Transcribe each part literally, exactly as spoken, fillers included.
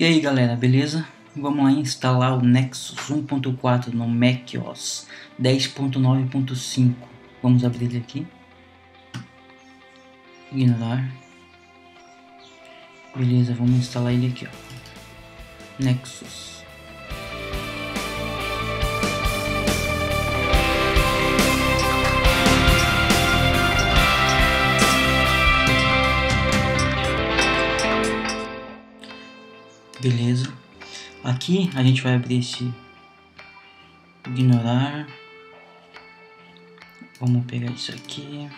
E aí galera, beleza? Vamos lá instalar o Nexus um ponto quatro no macOS dez ponto nove ponto cinco. Vamos abrir ele aqui. Ignorar. Beleza, vamos instalar ele aqui, ó. Nexus. Beleza, aqui a gente vai abrir esse ignorar, vamos pegar isso aqui,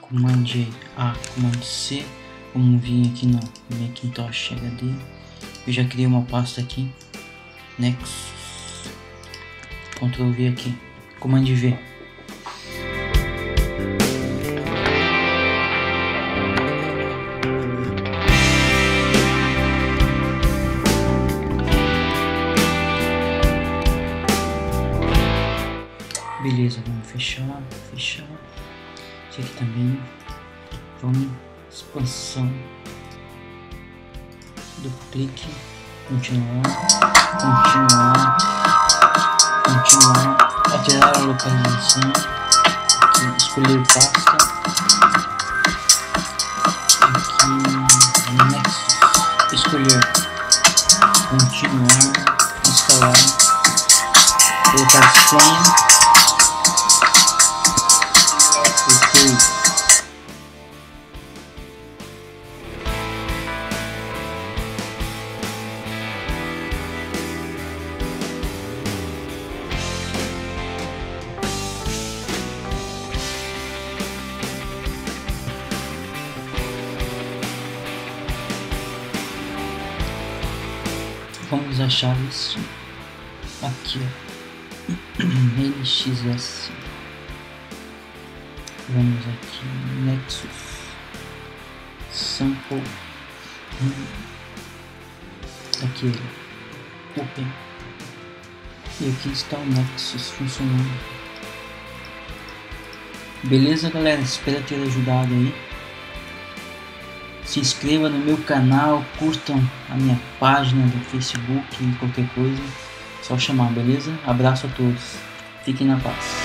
comando A, comando C, vamos vir aqui no Macintosh H D, eu já criei uma pasta aqui, Nexus, Ctrl V aqui, comando V. Beleza, vamos fechar, fechar, isso aqui também, vamos, expansão, duplique, continuar, continuar, continuar, alterar a localização, aqui, escolher pasta, aqui, Nexus, escolher, continuar, instalar, colocar senha. Vamos achar isso aqui, ó. N X S. Vamos aqui, Nexus Sample, aqui ele, Open, e aqui está o Nexus funcionando. Beleza galera, espero ter ajudado aí, se inscreva no meu canal, curtam a minha página do Facebook, qualquer coisa, só chamar, beleza? Abraço a todos, fiquem na paz.